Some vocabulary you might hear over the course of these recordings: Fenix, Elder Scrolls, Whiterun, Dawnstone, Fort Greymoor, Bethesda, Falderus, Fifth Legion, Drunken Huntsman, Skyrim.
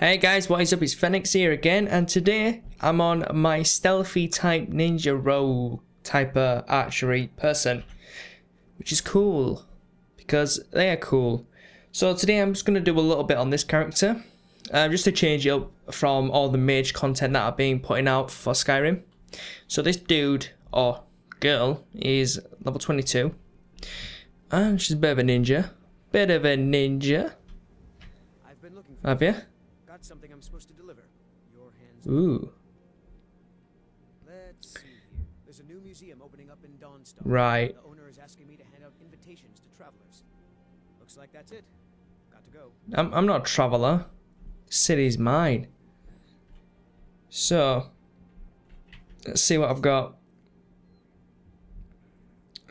Hey guys, what is up? It's Fenix here again, and today I'm on my stealthy type ninja rogue type of archery person, which is cool because they are cool. So today I'm just going to do a little bit on this character just to change it up from all the mage content that are being putting out for Skyrim. So this dude or girl is level 22 and she's a bit of a ninja. I've been looking for have you? Something I'm supposed to deliver. Your hands. Ooh. Let's see. There's a new museum opening up in Dawnstone. Right. The owner is asking me to hand out invitations to travelers. Looks like that's it. Got to go. I'm not a traveler. City's mine. So let's see what I've got.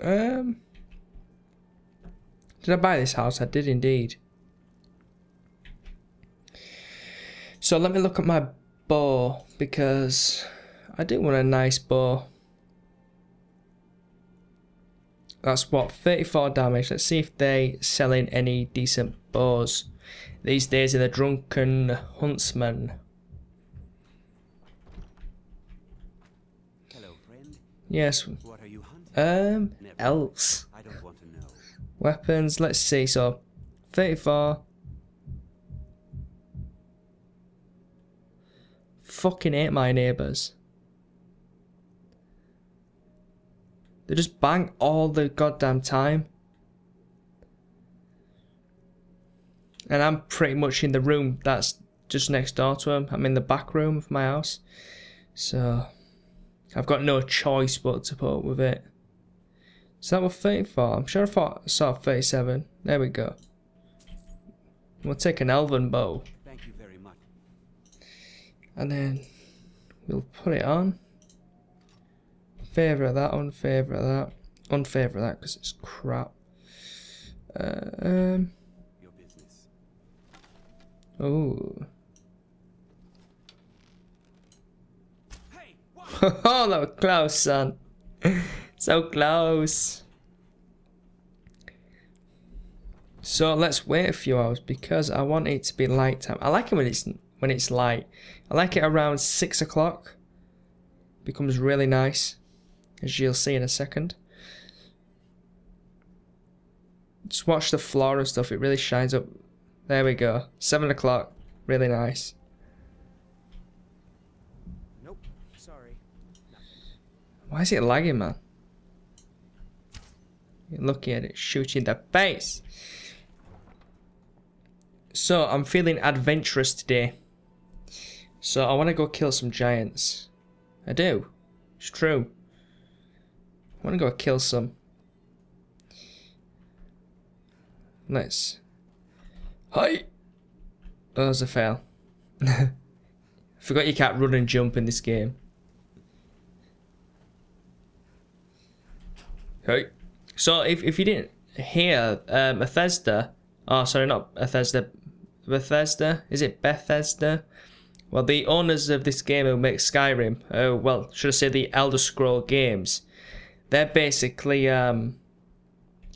Did I buy this house? I did indeed. So let me look at my bow, because I do want a nice bow. That's what, 34 damage. Let's see if they're selling any decent bows these days in the Drunken Huntsman. Hello, friend. Yes. What are you hunting? Elves. I don't want to know. Weapons, let's see. So 34. Fucking hate my neighbours. They just bang all the goddamn time. And I'm pretty much in the room that's just next door to them. I'm in the back room of my house. So I've got no choice but to put up with it. Is that what 34? I'm sure I thought I saw 37. There we go. We'll take an elven bow. And then we'll put it on. Favour of that, unfavour of that, unfavour of that because it's crap. Your business. Oh. Hey, oh, that was close, son. So close. So let's wait a few hours because I want it to be light time. I like it when it's light. I like it around 6 o'clock. Becomes really nice, as you'll see in a second. Just watch the floor and stuff, it really shines up. There we go. 7 o'clock. Really nice. Nope. Sorry. Why is it lagging, man? You're lucky at it, shoot you in the face. So I'm feeling adventurous today. So I want to go kill some giants. I do. It's true. I want to go kill some. Let's. Hi. Oh, that was a fail. Forgot you can't run and jump in this game. Hey. So if you didn't hear Bethesda, oh sorry, not Bethesda. Bethesda? Is it Bethesda? Well, the owners of this game who make Skyrim, well, should I say the Elder Scrolls games, they're basically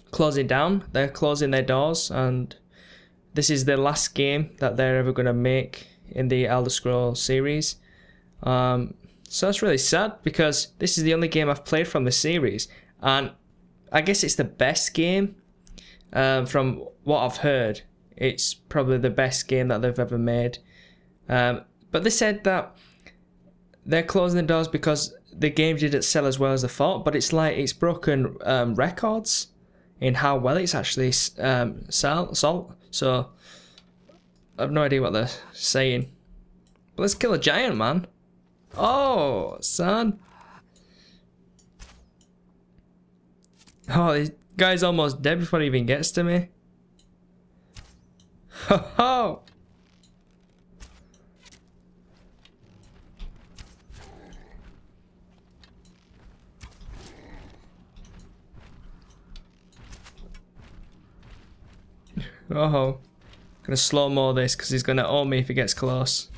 closing down. They're closing their doors, and this is the last game that they're ever going to make in the Elder Scrolls series. So that's really sad, because this is the only game I've played from the series, and I guess it's the best game from what I've heard. It's probably the best game that they've ever made. But they said that they're closing the doors because the game didn't sell as well as they thought, but it's like it's broken records in how well it's actually sold. So I've no idea what they're saying. But let's kill a giant, man. Oh, son. Oh, this guy's almost dead before he even gets to me. Ho ho! Oh, I'm gonna slow-mo this because he's gonna own me if he gets close.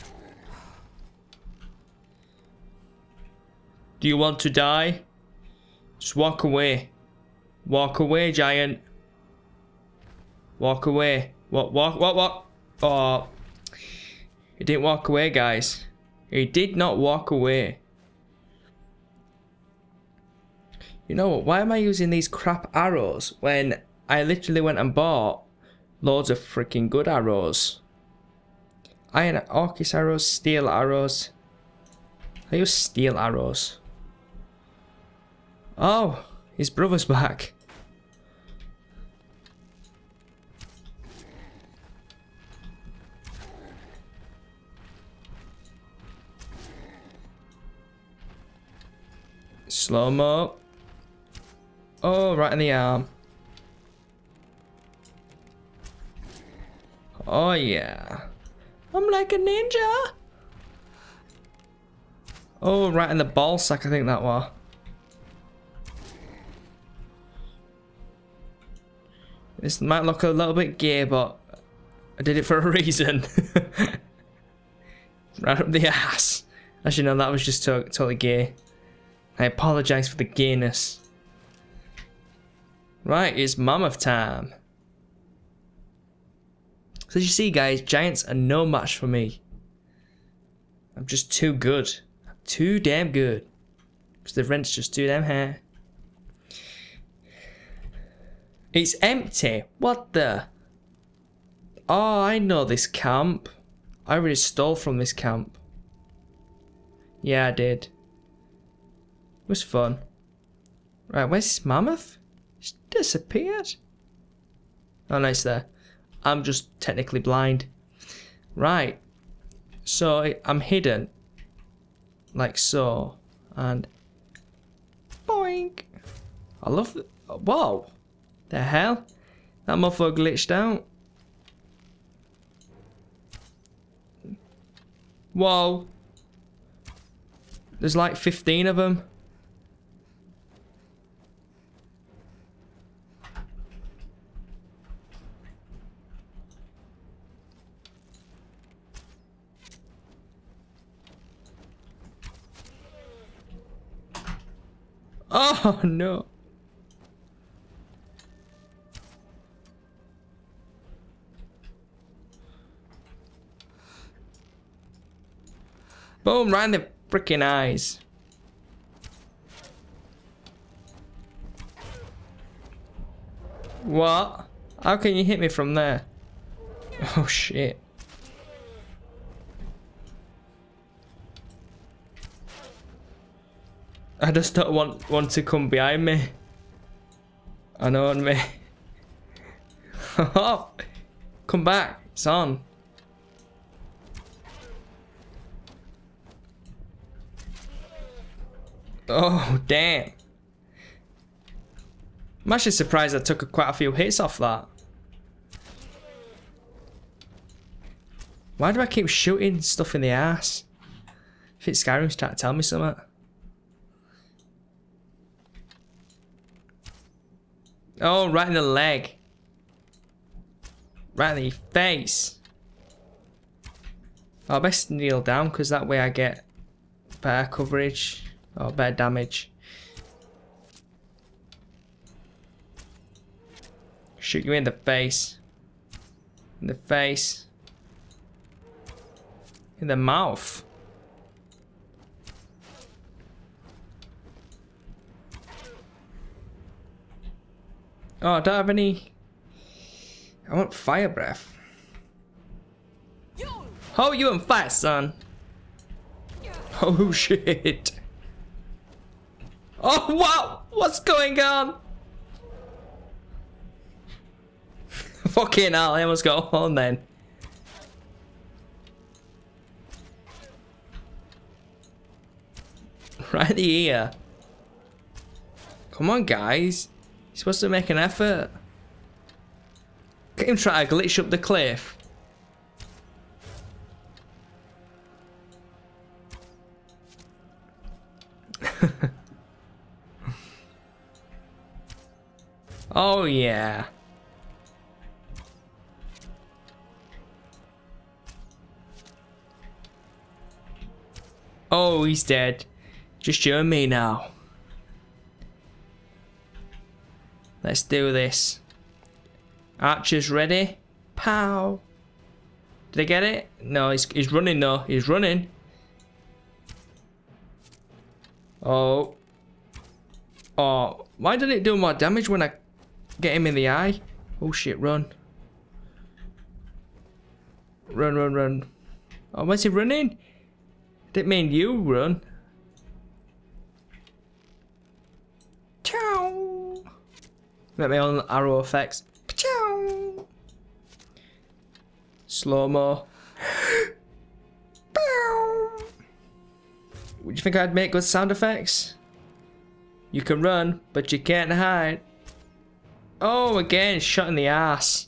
Do you want to die? Just walk away. Walk away, giant. Walk away. Walk, walk, walk, walk. Oh. He didn't walk away, guys. He did not walk away. You know what? Why am I using these crap arrows when I literally went and bought loads of freaking good arrows? Iron Orcus arrows, steel arrows. I use steel arrows. Oh, his brother's back. Slow-mo. Oh, right in the arm. Oh, yeah. I'm like a ninja. Oh, right in the ball sack, I think that was. This might look a little bit gay, but I did it for a reason. Right up the ass. Actually, no, that was just totally gay. I apologize for the gayness. Right, it's mammoth time. So as you see, guys, giants are no match for me. I'm just too good. Too damn good. Because the rent's just too damn high. It's empty. What the? Oh, I know this camp. I already stole from this camp. Yeah, I did. It was fun. Right, where's this mammoth? It's disappeared. Oh, no, it's there. I'm just technically blind. Right. So, I'm hidden. Like so. And... boink! I love... whoa! The hell? That motherfucker glitched out. Whoa! There's like 15 of them. Oh no. Boom, right in the freaking eyes. What? How can you hit me from there? Oh shit. I just don't want one to come behind me. And on me. Come back. It's on. Oh, damn. I'm actually surprised I took quite a few hits off that. Why do I keep shooting stuff in the ass? I think Skyrim's trying to tell me something. Oh, right in the leg. Right in the face. I best kneel down because that way I get better coverage or better damage. Shoot you in the face. In the face. In the mouth. Oh, I don't have any... I want fire breath. Oh, you and fire, son. Oh, shit. Oh, wow. What's going on? Fucking hell, I almost got on then. Right here. Come on, guys. You're supposed to make an effort. Get him try to glitch up the cliff. Oh yeah. Oh, he's dead. Just you and me now. Let's do this. Archers ready. Pow. Did I get it? No, he's running though. He's running. Oh. Oh. Why did it do more damage when I get him in the eye? Oh shit, run. Run, run, run. Oh, where's he running? Didn't mean you run. Chow. Let me on arrow effects. Chow. Slow-mo. Would you think I'd make good sound effects? You can run, but you can't hide. Oh, again, shot in the ass.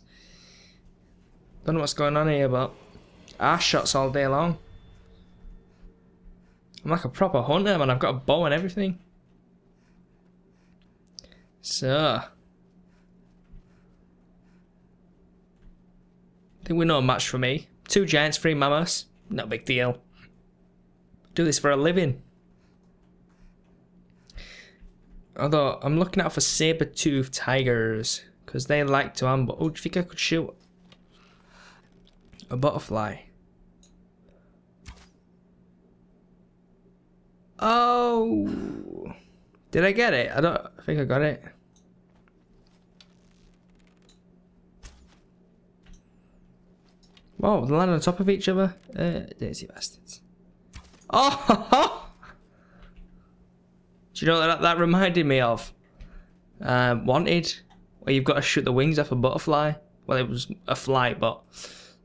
Don't know what's going on here, but ass shots all day long. I'm like a proper hunter, man. I've got a bow and everything. So, I think we're no match for me. 2 giants, 3 mammoths. Not a big deal. Do this for a living. Although I'm looking out for saber-toothed tigers because they like to ambush. Oh, do you think I could shoot a butterfly? Oh, did I get it? I don't think I got it. Whoa, they land on top of each other. Daisy bastards. Oh, ho, ho. Do you know what that reminded me of? Wanted, where you've got to shoot the wings off a butterfly. Well, it was a fly, but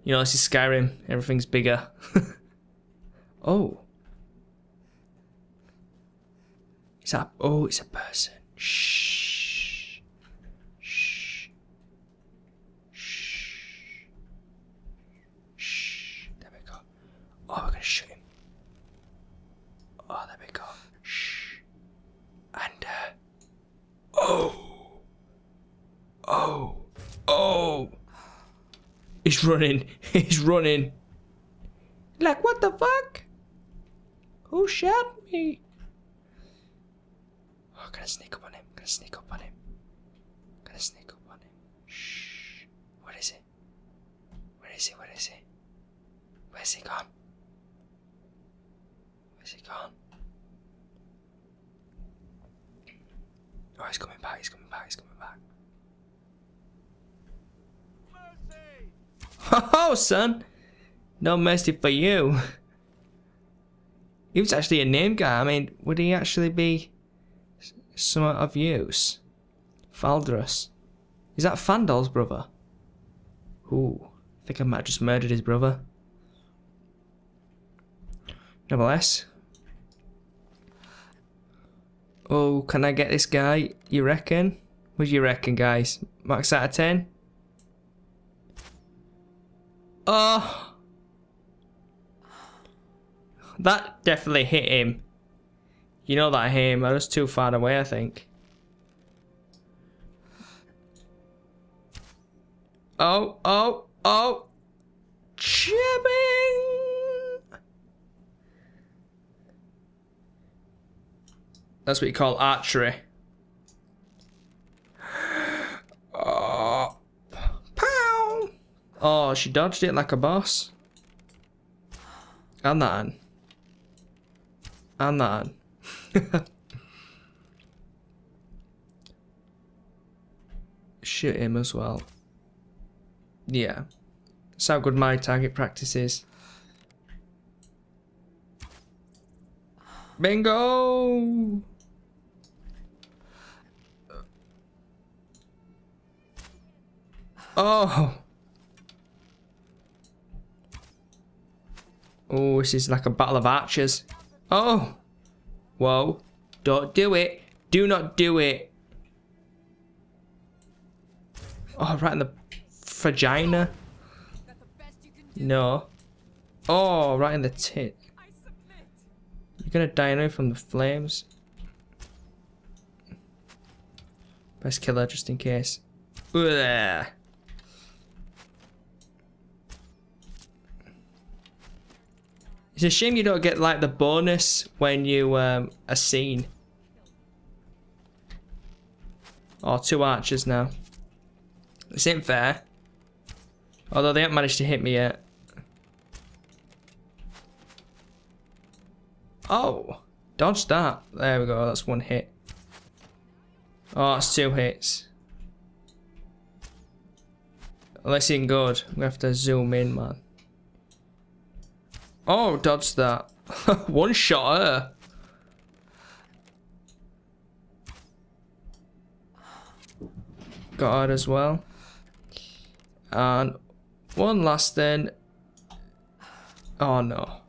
you know, this is Skyrim. Everything's bigger. Oh. Oh, it's a person. Shh. Shh. Shh. Shh. There we go. Oh, we're gonna shoot him. Oh, there we go. Shh. And oh. Oh. Oh. He's running. He's running. Like, what the fuck? Who shot me? Oh, I'm gonna sneak up on him. I'm gonna sneak up on him. I'm gonna sneak up on him. Shh. What is it? Where is he? Where is he? Where's he gone? Where's he gone? Oh, he's coming back. He's coming back. He's coming back. Mercy! Oh, son! No mercy for you. He was actually a name guy. I mean, would he actually be somewhat of use? Falderus. Is that Fandol's brother? Ooh, I think I might have just murdered his brother. Nevertheless. Oh, can I get this guy? You reckon? What do you reckon, guys? Max out of 10? Oh! That definitely hit him. You know that him, I was too far away, I think. Oh, oh, oh! Chipping! That's what you call archery. Oh! Pow! Oh, she dodged it like a boss. And that on. And that on. Shoot him as well. Yeah, that's how good my target practice is. Bingo. Oh. Oh, this is like a battle of archers. Oh. Whoa, don't do it. Do not do it. Oh, right in the vagina. No. Oh, right in the tit. You're gonna die now from the flames. Best kill her just in case. Ugh. It's a shame you don't get like the bonus when you are seen. Oh, 2 archers now. This ain't fair. Although they haven't managed to hit me yet. Oh, dodge that. There we go, that's one hit. Oh, that's two hits. Unless he's good. I'm gonna have to zoom in, man. Oh, dodge that. One shot her. Got her as well. And one last thing. Oh no.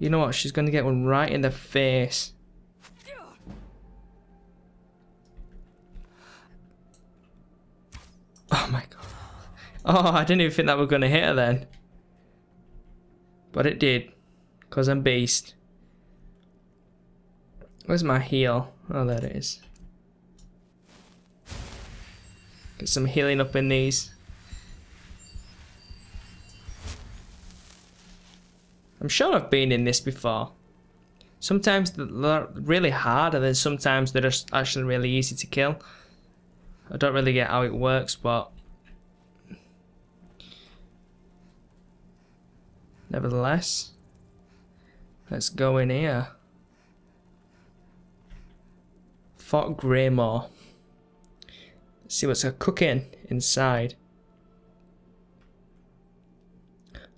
You know what? She's gonna get one right in the face. Oh my god. Oh, I didn't even think that we're gonna hit her then. But it did. Because I'm beast. Where's my heal? Oh, there it is. Get some healing up in these. I'm sure I've been in this before. Sometimes they're really hard and then sometimes they're just actually really easy to kill. I don't really get how it works, but nevertheless, let's go in here. Fort Greymoor. Let's see what's cooking inside.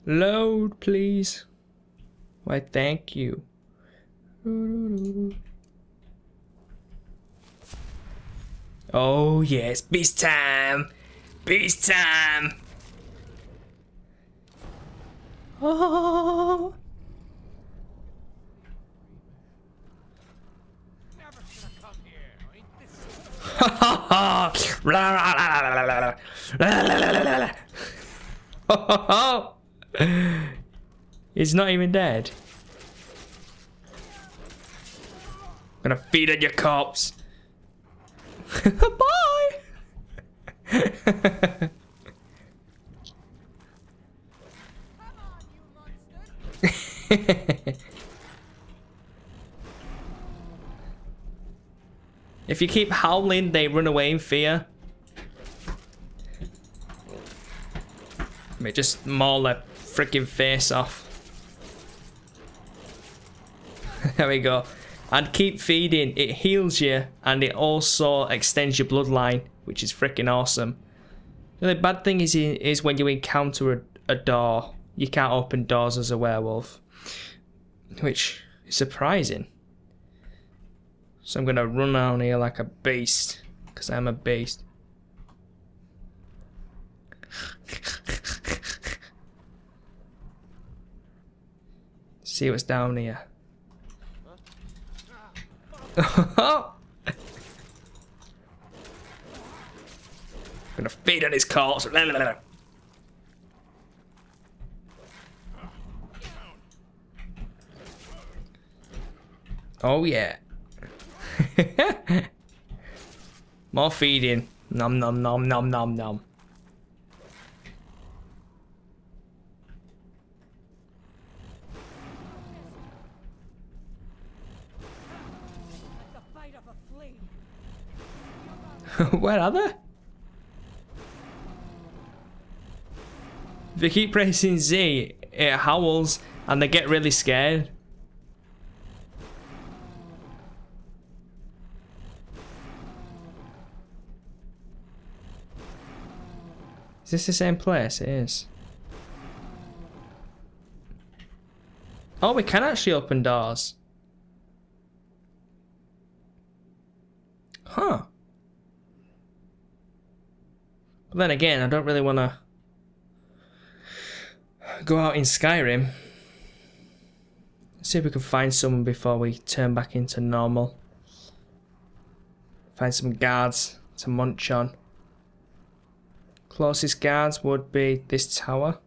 Load, please. Why, thank you. Oh, yes, beast time! Beast time! Oh! Never should have come here. Ain't this so? He's not even dead. I'm gonna feed on your corpse. Bye. If you keep howling, they run away in fear. Let me just maul their freaking face off. There we go. And keep feeding. It heals you and it also extends your bloodline, which is freaking awesome. The only bad thing is when you encounter a door. You can't open doors as a werewolf, which is surprising. So I'm gonna run around here like a beast, because I'm a beast. See what's down here. I'm gonna feed on his corpse. Oh yeah. More feeding. Nom nom nom nom nom nom. Where are they? If you keep pressing Z, it howls and they get really scared. Is this the same place? It is. Oh, we can actually open doors. Huh. But then again, I don't really want to go out in Skyrim. Let's see if we can find someone before we turn back into normal. Find some guards to munch on. Closest guards would be this tower.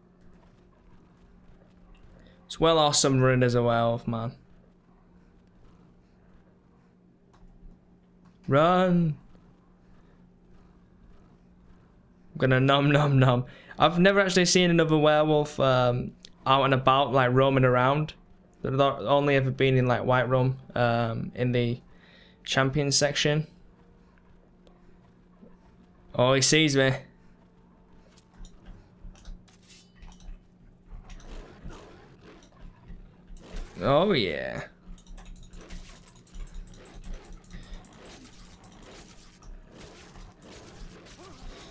It's well awesome run as a werewolf, man. Run! I'm gonna nom nom nom. I've never actually seen another werewolf out and about, like roaming around. They've only ever been in like Whiterun, in the champion section. Oh, he sees me. Oh yeah.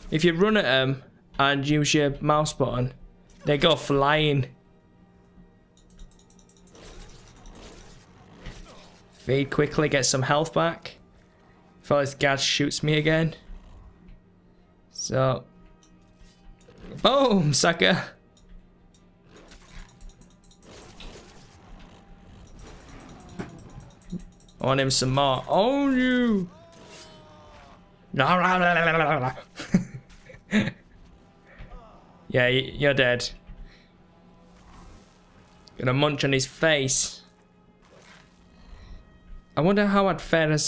If you run at them and use your mouse button, they go flying. Feed quickly, get some health back. Before this guy shoots me again. So. Boom, sucker. I want him some more. Oh, you. Yeah, you're dead. Gonna munch on his face. I wonder how I'd fare as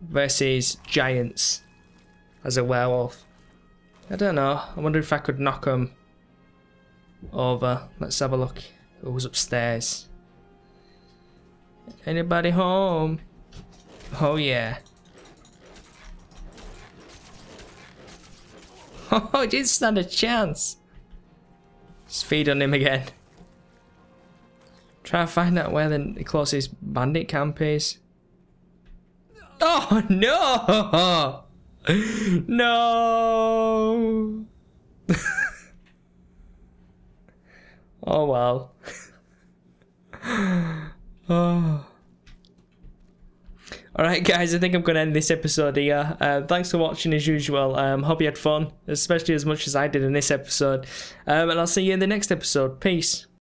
versus giants as a werewolf. I don't know. I wonder if I could knock him over. Let's have a look. Who's upstairs? Anybody home? Oh yeah. Oh, I didn't stand a chance. Just feed on him again. Try to find out where the closest bandit camp is. Oh no! No! Oh well. Oh. Alright guys, I think I'm going to end this episode here. Thanks for watching as usual. Hope you had fun, especially as much as I did in this episode. And I'll see you in the next episode. Peace.